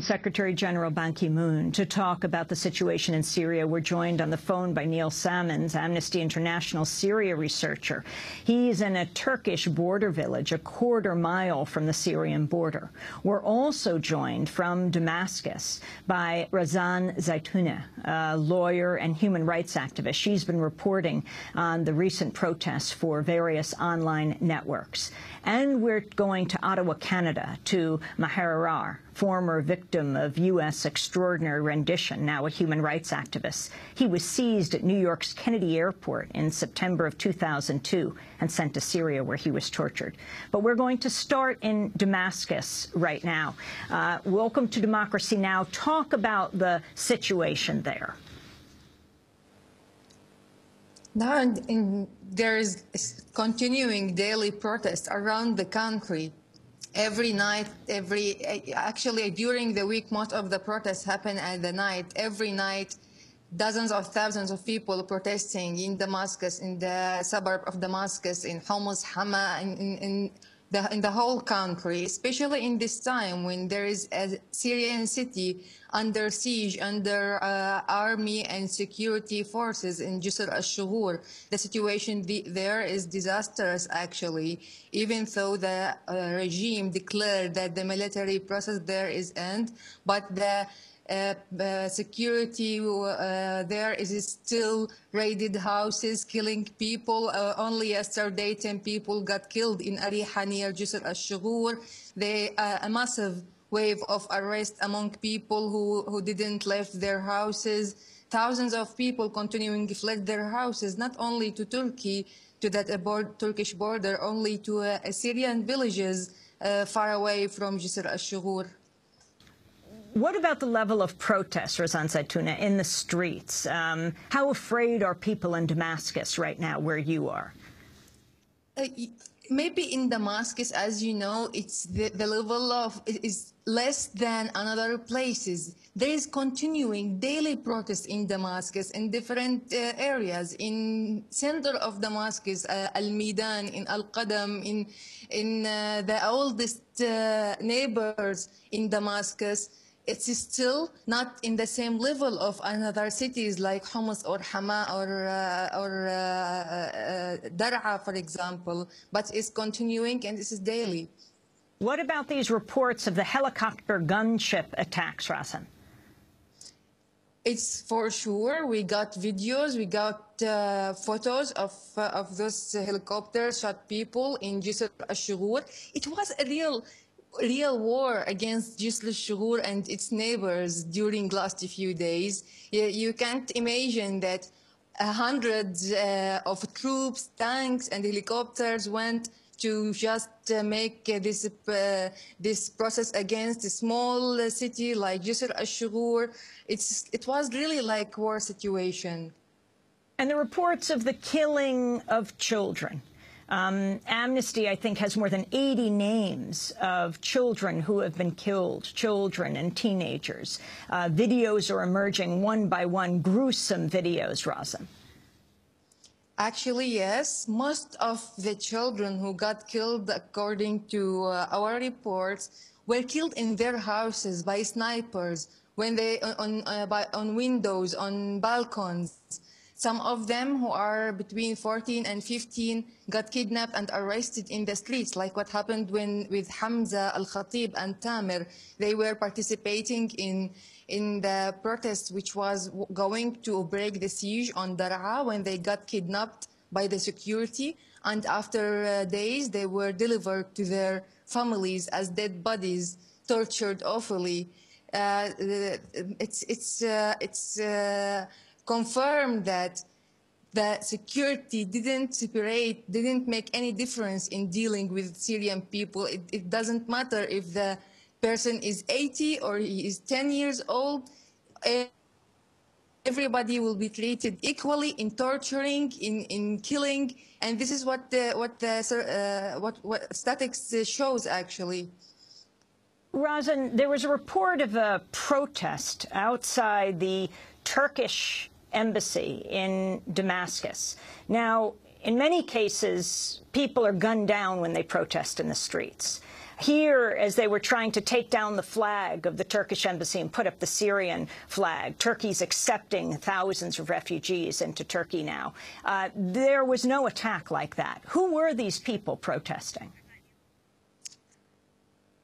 Secretary General Ban Ki-moon to talk about the situation in Syria. We're joined on the phone by Neil Sammonds, Amnesty International Syria researcher. He's in a Turkish border village a quarter-mile from the Syrian border. We're also joined from Damascus by Razan Zaitouneh, a lawyer and human rights activist. She's been reporting on the recent protests for various online networks. And we're going to Ottawa, Canada, to Maher Arar, former victim of U.S. extraordinary rendition, now a human rights activist. He was seized at New York's Kennedy Airport in September of 2002 and sent to Syria, where he was tortured. But we're going to start in Damascus right now. Welcome to Democracy Now! Talk about the situation there. There is continuing daily protests around the country. Every night, actually during the week, most of the protests happen at the night. Every night, dozens of thousands of people protesting in Damascus, in the suburb of Damascus, in Homs, Hama, in the whole country, especially in this time when there is a Syrian city under siege, under army and security forces in Jisr al-Shughur. The situation there is disastrous, actually, even though the regime declared that the military process there is end, but the security there is still raided houses, killing people. Only yesterday, 10 people got killed in Ariha near Jisr al-Shughur. A massive wave of arrest among people who didn't leave their houses. Thousands of people continuing to flee their houses, not only to Turkey, to that Turkish border, only to Syrian villages far away from Jisr al-Shughur. What about the level of protests, Razan Zaitouneh, in the streets? How afraid are people in Damascus right now, where you are? Maybe in Damascus, as you know, it's the level of is less than another places. There is continuing daily protest in Damascus in different areas. In center of Damascus, Al-Midan, in Al-Qadam, in the oldest neighbors in Damascus. It's still not in the same level of another cities like Homs or Hama or Dar'a, for example, but it's continuing and this is daily. What about these reports of the helicopter gunship attacks, Razan? It's for sure. We got videos, we got photos of those helicopters shot people in Jisr al-Shughur. It was a real war against Jisr al-Shughur and its neighbors during last few days. You can't imagine that hundreds of troops, tanks and helicopters went to just make this process against a small city like Jisr al-Shughur. It was really like war situation. And the reports of the killing of children. Amnesty, I think, has more than 80 names of children who have been killed, children and teenagers. Videos are emerging one by one, gruesome videos, Razan. Actually, yes. Most of the children who got killed, according to our reports, were killed in their houses by snipers, when they on windows, on balcons. Some of them, who are between 14 and 15, got kidnapped and arrested in the streets, like what happened with Hamza al-Khatib and Tamir. They were participating in the protest which was going to break the siege on Dar'a when they got kidnapped by the security. And after days, they were delivered to their families as dead bodies, tortured awfully. Confirmed that the security didn't make any difference in dealing with Syrian people. It doesn't matter if the person is 80 or he is 10 years old. Everybody will be treated equally in torturing, in killing, and this is what statistics shows, actually. Razan, there was a report of a protest outside the Turkish embassy in Damascus. Now, in many cases, people are gunned down when they protest in the streets. Here, as they were trying to take down the flag of the Turkish embassy and put up the Syrian flag, Turkey's accepting thousands of refugees into Turkey now. There was no attack like that. Who were these people protesting?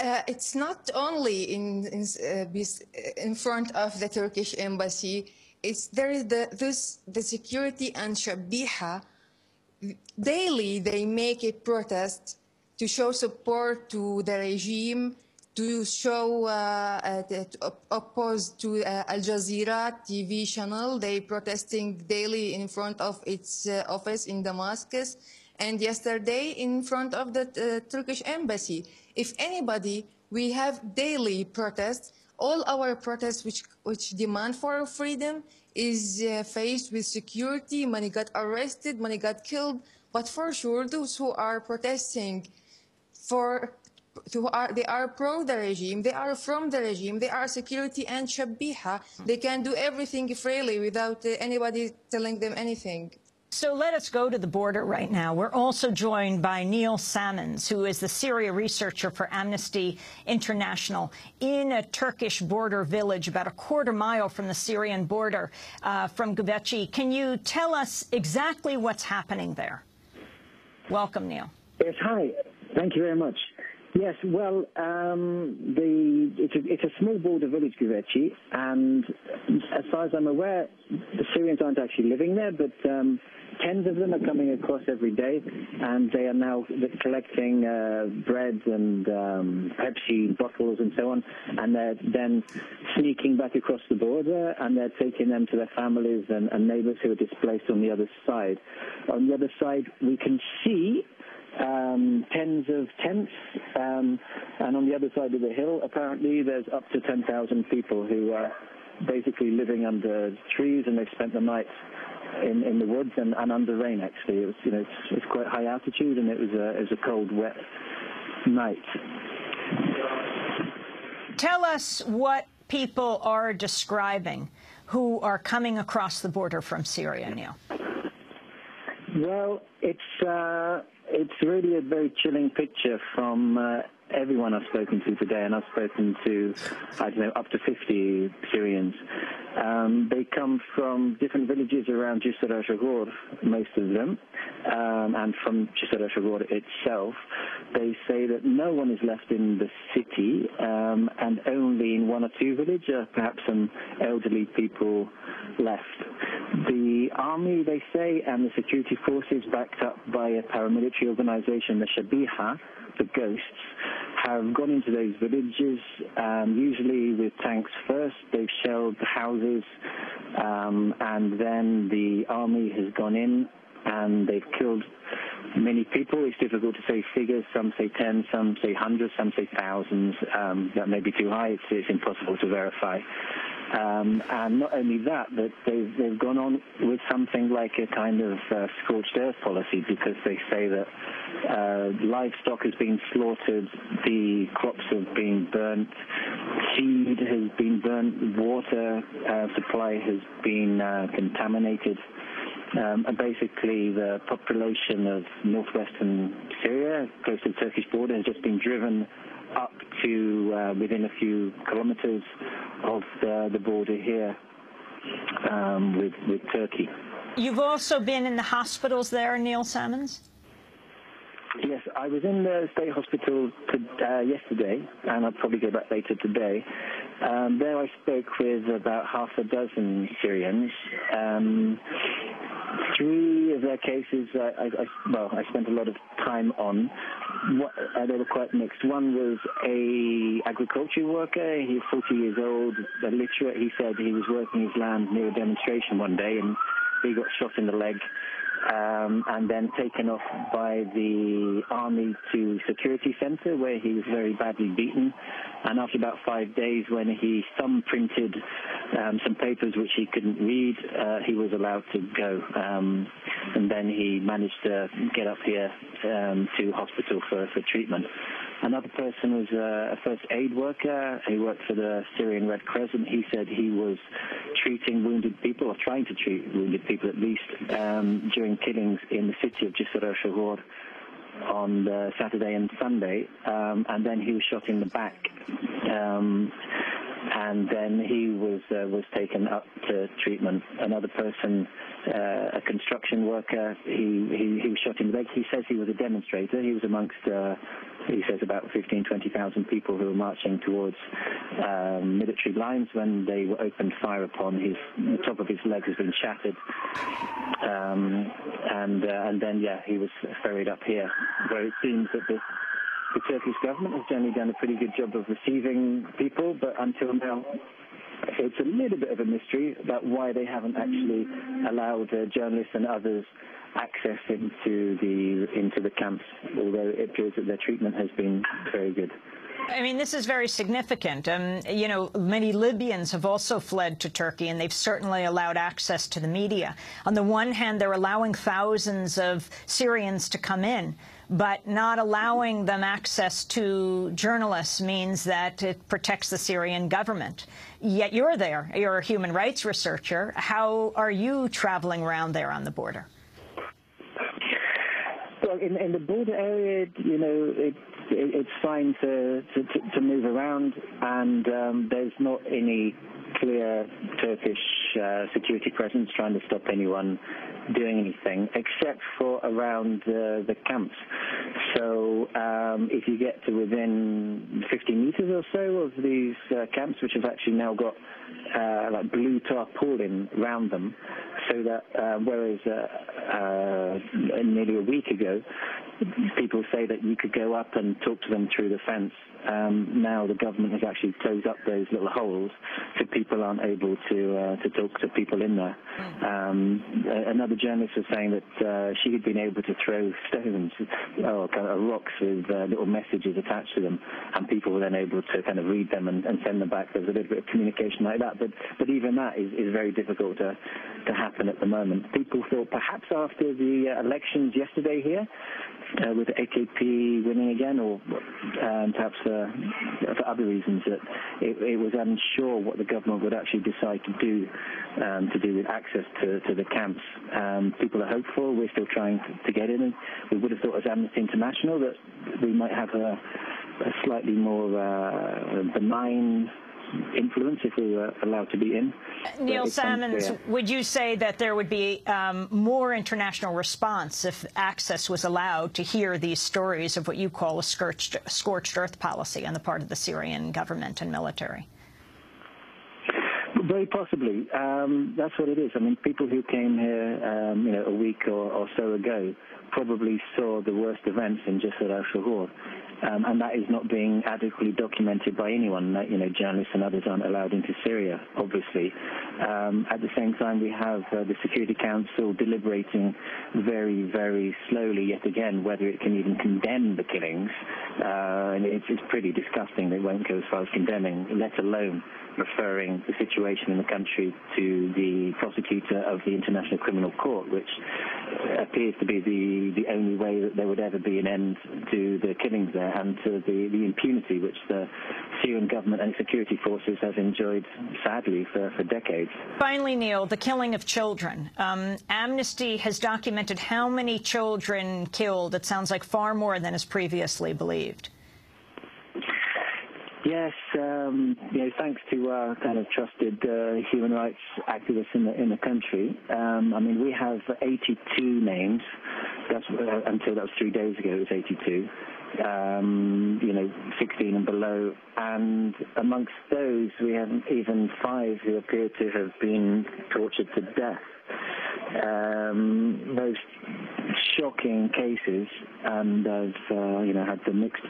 It's not only in front of the Turkish embassy. It's the security and Shabbiha. Daily, they make a protest to show support to the regime, to show to oppose to Al Jazeera TV channel. They protesting daily in front of its office in Damascus, and yesterday in front of the Turkish embassy. If anybody, we have daily protests. All our protests, which demand for freedom, is faced with security. Many got arrested, many got killed. But for sure, those who are protesting, they are pro the regime. They are from the regime. They are security and Shabbiha. They can do everything freely without anybody telling them anything. So let us go to the border right now. We're also joined by Neil Sammonds, who is the Syria researcher for Amnesty International, in a Turkish border village about a quarter mile from the Syrian border, from Güveççi. Can you tell us exactly what's happening there? Welcome, Neil. Yes, hi. Thank you very much. Yes, well, it's a small border village, Güveççi, and as far as I'm aware, the Syrians aren't actually living there, but tens of them are coming across every day, and they are now collecting bread and Pepsi bottles and so on, and they're then sneaking back across the border, and they're taking them to their families and neighbors who are displaced on the other side. On the other side, we can see tens of tents, and on the other side of the hill, apparently, there's up to 10,000 people who are basically living under trees, and they've spent the night in the woods and under rain, actually. It was, you know, it's quite high altitude, and it was a cold, wet night. Tell us what people are describing who are coming across the border from Syria, Neil. Well, it's really a very chilling picture from everyone I've spoken to today, and I've spoken to, I don't know, up to 50 Syrians. They come from different villages around Jisr al-Shughur, most of them, and from Jisr al-Shughur itself. They say that no one is left in the city, and only in one or two villages, perhaps some elderly people left. The army, they say, and the security forces, backed up by a paramilitary organization, the Shabbiha, the Ghosts, have gone into those villages, usually with tanks first. They've shelled the houses, and then the army has gone in, and they've killed many people. It's difficult to say figures. Some say 10, some say hundreds, some say thousands. That may be too high. It's impossible to verify. And not only that, but they've gone on with something like a kind of scorched earth policy, because they say that livestock has been slaughtered, the crops have been burnt, seed has been burnt, water supply has been contaminated. And basically, the population of northwestern Syria, close to the Turkish border, has just been driven up to within a few kilometers of the border here with Turkey. You've also been in the hospitals there, Neil Sammonds? Yes, I was in the state hospital yesterday, and I'll probably go back later today. There I spoke with about half a dozen Syrians. Three of their cases, I spent a lot of time on. They were quite mixed. One was a agriculture worker. He was 40 years old, illiterate. He said he was working his land near a demonstration one day, and he got shot in the leg, and then taken off by the army to security center, where he was very badly beaten. And after about 5 days, when he thumbprinted some papers which he couldn't read, he was allowed to go. And then he managed to get up here to hospital for treatment. Another person was a first aid worker. He worked for the Syrian Red Crescent. He said he was treating wounded people, or trying to treat wounded people at least, during killings in the city of Jisr al-Shughur on the Saturday and Sunday, and then he was shot in the back, and then he was taken up to treatment. Another person, a construction worker, he was shot in the leg. He says he was a demonstrator. He was amongst, he says, about 15,000, 20,000 people who were marching towards military lines when they were opened fire upon. The top of his leg has been shattered. And then, yeah, he was ferried up here, where it seems that the Turkish government has generally done a pretty good job of receiving people, but until now, it's a little bit of a mystery about why they haven't actually allowed journalists and others access into the camps, although it appears that their treatment has been very good. I mean, this is very significant. You know, many Libyans have also fled to Turkey, and they've certainly allowed access to the media. On the one hand, they're allowing thousands of Syrians to come in, but not allowing them access to journalists means that it protects the Syrian government. Yet you're there. You're a human rights researcher. How are you traveling around there on the border? Well, in the border area, you know, it's fine to move around, and there's not any clear Turkish security presence trying to stop anyone doing anything, except for around the camps. So if you get to within 50 meters or so of these camps, which have actually now got like blue tarpaulin around them, so that whereas nearly a week ago, people say that you could go up and talk to them through the fence. Now the government has actually closed up those little holes, so people aren't able to talk to people in there. Another journalist was saying that she had been able to throw stones or kind of rocks with little messages attached to them, and people were then able to kind of read them and send them back. There was a little bit of communication like that, but even that is very difficult to happen at the moment. People thought perhaps after the elections yesterday here, with the AKP winning again, or perhaps for other reasons, that it was unsure what the government would actually decide to do with access to the camps. People are hopeful. We're still trying to get in, and we would have thought as Amnesty International that we might have a slightly more benign influence if we were allowed to be in. Neil Sammonds, would you say that there would be more international response if access was allowed to hear these stories of what you call a scorched earth policy on the part of the Syrian government and military? Very possibly. That's what it is. I mean, people who came here, you know, a week or so ago probably saw the worst events in Jisr al-Shughur. And that is not being adequately documented by anyone. You know, journalists and others aren't allowed into Syria, obviously. At the same time, we have the Security Council deliberating very, very slowly yet again whether it can even condemn the killings. And it's pretty disgusting. They won't go as far as condemning, let alone referring the situation in the country to the prosecutor of the International Criminal Court, which appears to be the only way that there would ever be an end to the killings there, and to the impunity which the Syrian government and security forces have enjoyed, sadly, for decades. Finally, Neil, the killing of children. Amnesty has documented how many children killed. It sounds like far more than is previously believed. Yes, you know, thanks to our kind of trusted human rights activists in the country. I mean, we have 82 names. That's until that was 3 days ago. It was 82. You know, 16 and below, and amongst those, we have even 5 who appear to have been tortured to death. Most shocking cases, and I've you know, had the mixed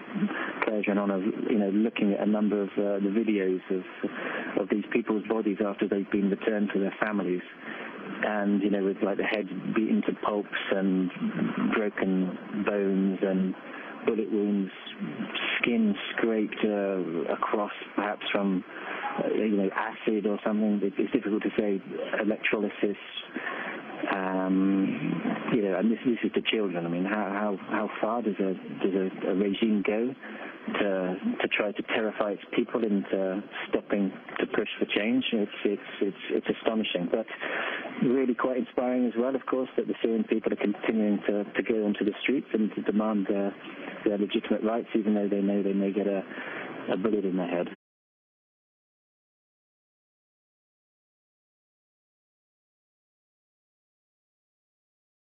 pleasure and honor of, you know, looking at a number of the videos of these people's bodies after they've been returned to their families, and you know, with like the heads beaten to pulps and broken bones and bullet wounds, skin scraped across, perhaps from you know, acid or something. It's difficult to say. Electrolysis, You know, and this is the children. I mean, how far does a regime go to try to terrify its people into stopping to push for change? It's astonishing, but really quite inspiring as well. Of course, that the Syrian people are continuing to go onto the streets and to demand their legitimate rights, even though they know they may get a bullet in their head.